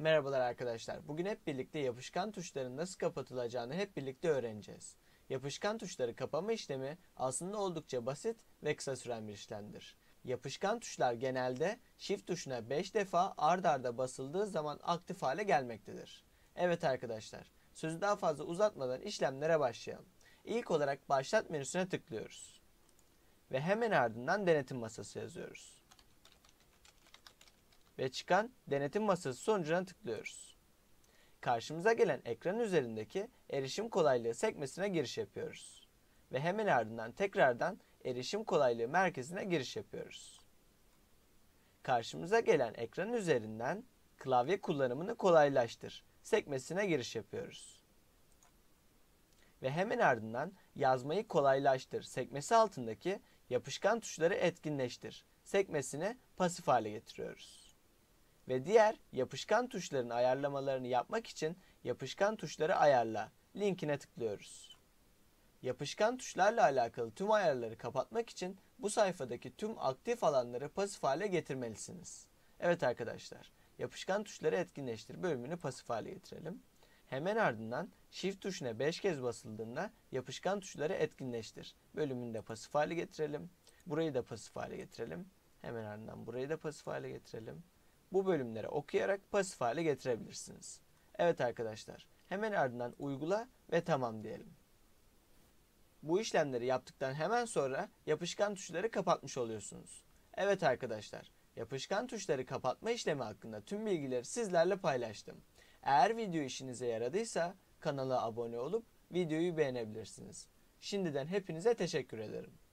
Merhabalar arkadaşlar. Bugün hep birlikte yapışkan tuşların nasıl kapatılacağını hep birlikte öğreneceğiz. Yapışkan tuşları kapama işlemi aslında oldukça basit ve kısa süren bir işlemdir. Yapışkan tuşlar genelde Shift tuşuna 5 defa ard arda basıldığı zaman aktif hale gelmektedir. Evet arkadaşlar, sözü daha fazla uzatmadan işlemlere başlayalım. İlk olarak başlat menüsüne tıklıyoruz. Ve hemen ardından denetim masası yazıyoruz. Ve çıkan denetim masası sonucuna tıklıyoruz. Karşımıza gelen ekran üzerindeki erişim kolaylığı sekmesine giriş yapıyoruz. Ve hemen ardından tekrardan erişim kolaylığı merkezine giriş yapıyoruz. Karşımıza gelen ekran üzerinden klavye kullanımını kolaylaştır sekmesine giriş yapıyoruz. Ve hemen ardından yazmayı kolaylaştır sekmesi altındaki yapışkan tuşları etkinleştir sekmesini pasif hale getiriyoruz. Ve diğer yapışkan tuşların ayarlamalarını yapmak için yapışkan tuşları ayarla linkine tıklıyoruz. Yapışkan tuşlarla alakalı tüm ayarları kapatmak için bu sayfadaki tüm aktif alanları pasif hale getirmelisiniz. Evet arkadaşlar, yapışkan tuşları etkinleştir bölümünü pasif hale getirelim. Hemen ardından Shift tuşuna 5 kez basıldığında yapışkan tuşları etkinleştir bölümünü de pasif hale getirelim. Burayı da pasif hale getirelim. Hemen ardından burayı da pasif hale getirelim. Bu bölümleri okuyarak pasif hale getirebilirsiniz. Evet arkadaşlar, hemen ardından uygula ve tamam diyelim. Bu işlemleri yaptıktan hemen sonra yapışkan tuşları kapatmış oluyorsunuz. Evet arkadaşlar, yapışkan tuşları kapatma işlemi hakkında tüm bilgileri sizlerle paylaştım. Eğer video işinize yaradıysa kanala abone olup videoyu beğenebilirsiniz. Şimdiden hepinize teşekkür ederim.